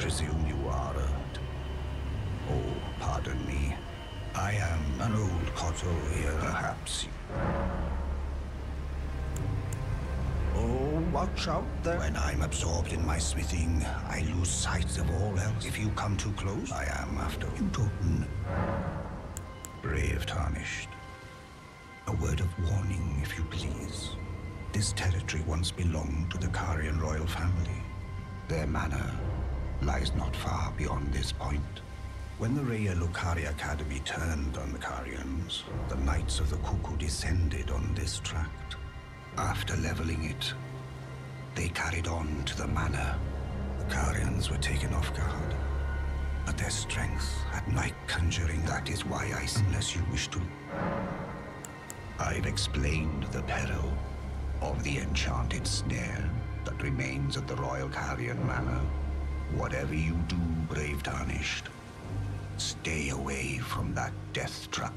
presume you are hurt. Oh, pardon me. I am an old Koto here, perhaps. Oh, watch out there. When I'm absorbed in my smithing, I lose sight of all else. If you come too close, I am after you, Toten. Brave Tarnished. A word of warning, if you please. This territory once belonged to the Carian royal family. Their manor lies not far beyond this point. When the Raya Lucaria Academy turned on the Carians, the Knights of the Cuckoo descended on this tract. After leveling it, they carried on to the manor. The Carians were taken off guard, but their strength had my conjuring. That is why I, unless you wish to. I've explained the peril of the enchanted snare that remains at the Royal Carian Manor. Whatever you do, brave Tarnished, stay away from that death trap.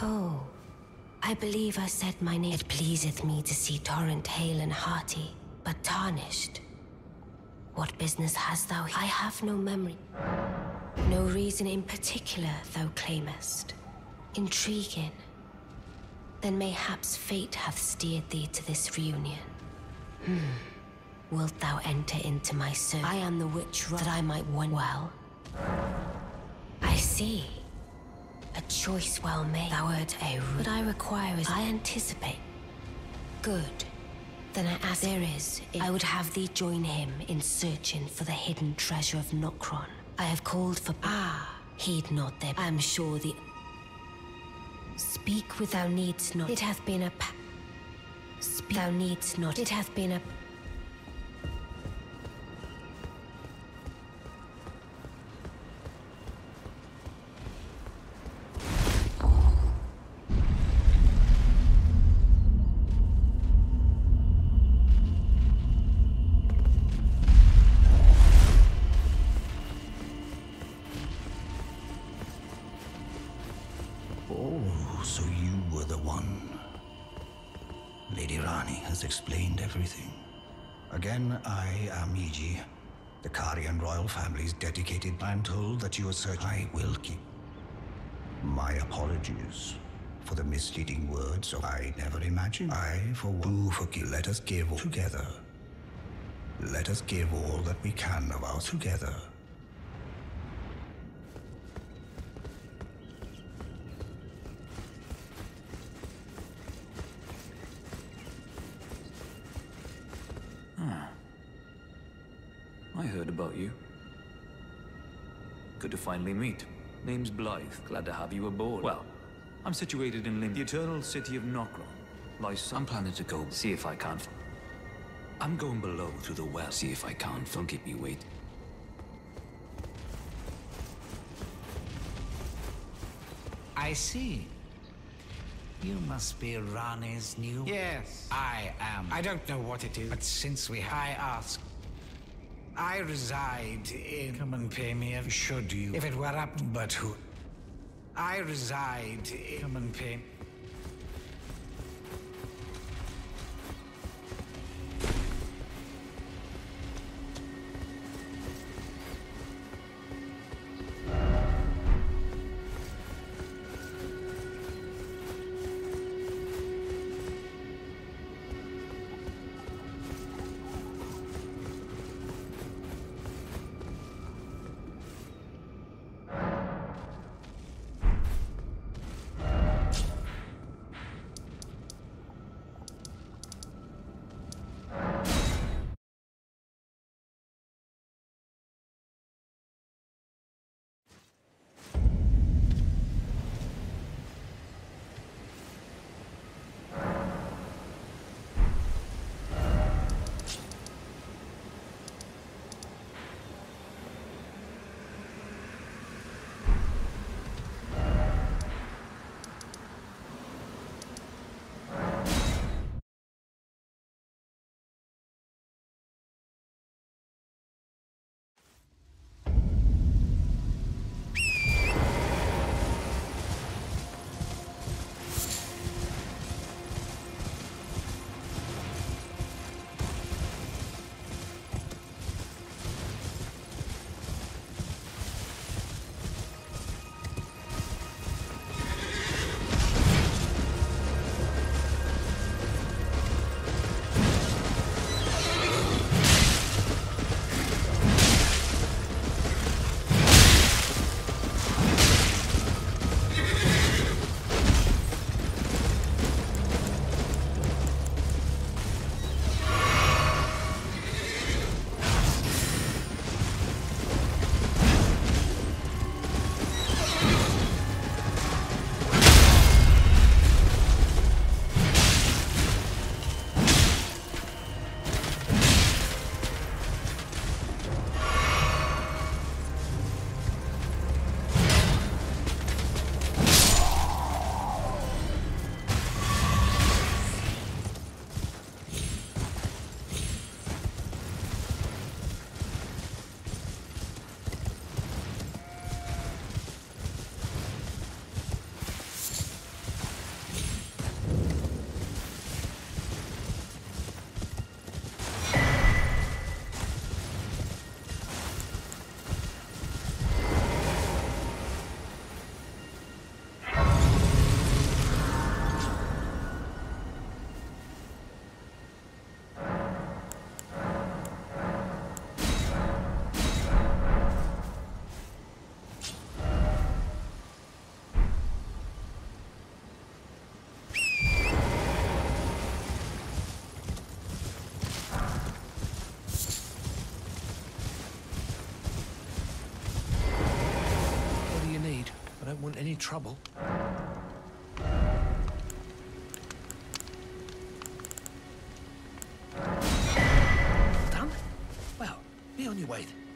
Oh, I believe I said my name. It pleaseth me to see Torrent hale and hearty, but tarnished. What business hast thou here? I have no memory. No reason in particular thou claimest. Intriguing. Then mayhaps fate hath steered thee to this reunion. Wilt thou enter into my service? I am the witch that I might want well. I see. A choice well made. Thou art a root. What I require is I anticipate. Good. Then I ask there is. I would have thee join him in searching for the hidden treasure of Nokron. I have called for... heed not them. I am sure the... Speak with thou needs not. It hath been a... Speak thou needs not. It hath been a... Explained everything. Again, I am Iji, the Carian royal family's dedicated. I am told that you are searching. I will keep my apologies for the misleading words of I never imagined. I for one forgive. Let us give together. Let us give all that we can of ours together. I heard about you. Good to finally meet. Name's Blythe. Glad to have you aboard. Well, I'm situated in Lincoln, the eternal city of Nokron. I'm planning to go see if I can't. I'm going below through the well. See if I can't. Don't keep me wait. I see. You must be Rani's new. Yes, I am. I don't know what it is, but since we have, I ask. I reside in... Come and pay me if... Should you? If it were up... But who... I reside in... Come and pay... trouble. Done? Well, be on your way then.